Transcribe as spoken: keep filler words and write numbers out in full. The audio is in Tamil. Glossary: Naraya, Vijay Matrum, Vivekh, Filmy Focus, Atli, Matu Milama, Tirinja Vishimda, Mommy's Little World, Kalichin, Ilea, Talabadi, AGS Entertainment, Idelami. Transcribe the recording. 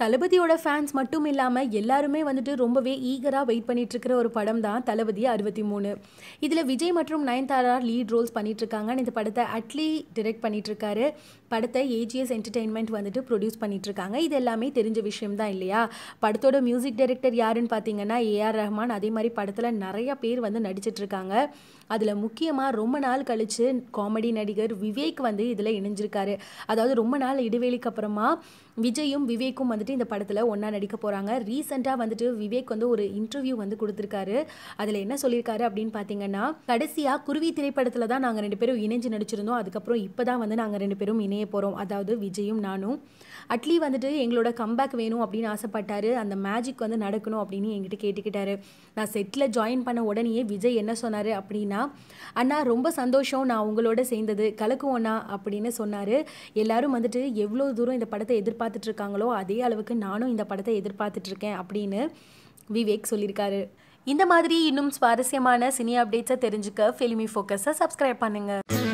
Talabadiyoda fans Matu Milama ellarume vandu rombave eager ah wait pannitirukkira oru padam dhaan Talabadi sixty-three. Idhila Vijay Matrum Nayantara lead roles pannitirukkanga. Indha padatha Atli direct pannitirukkare. Padatha A G S Entertainment vandu produce pannitirukkanga. Idelami Tirinja Vishimda Ilea. Padathoda music director Yarin Pathingana Ea Rahman adhe mari padathala Naraya per vandu nadichittirukanga. Adhula mukkiyama romba naal kalichin comedy nadigar Vivek vandu idhila ininjirukkaru. Adhaavadhu romba naal iduvelikku apparama Vijayum Vivekum வந்துட்டு இந்த படத்துல ஒண்ணா நடிக்க போறாங்க. ரீசன்ட்டா வந்துட்டு விவேக் வந்து ஒரு இன்டர்வியூ வந்து கொடுத்திருக்காரு. அதுல என்ன சொல்லிருக்காரு அப்படினு பாத்தீங்கன்னா கடைசியா குருவி திரை படத்துல தான் நாங்க ரெண்டு பேரும் இணைஞ்சு நடிச்சிருந்தோம். அதுக்கு அப்புறம் இப்பதான் வந்து நாங்க ரெண்டு பேரும் இணைய போறோம். அதாவது விஜயும் நானும். அட்லி வந்துட்டு எங்களோட கம்பேக் வேணும் அப்படினு ஆசைப்பட்டாரு. அந்த மேஜிக் வந்து நடக்கணும் அப்படினு என்கிட்ட கேட்டிட்டாரு. நான் செட்ல ஜாயின் பண்ண உடனே விஜய் என்ன சொன்னாரு அப்படினா அண்ணா ரொம்ப சந்தோஷம் நான் உங்களோட சேர்ந்தது கலக்குவோனா அப்படினு சொன்னாரு. எல்லாரும் வந்துட்டு எவ்வளவு தூரம் இந்த படத்தை எதிர்பார்த்துட்டு இருக்காங்களோ அதே அளவுக்கு நானும் இந்த படத்தை எதிர்பார்த்துட்டு இருக்கேன் அப்படினு விவேக் சொல்லிருக்காரு. இந்த மாதிரி இன்னும் சுவாரஸ்யமான சினி அப்டேட்ஸ் தெரிஞ்சுக்க ஃபிலிமி ஃபோக்கஸை சப்ஸ்கிரைப் பண்ணுங்க.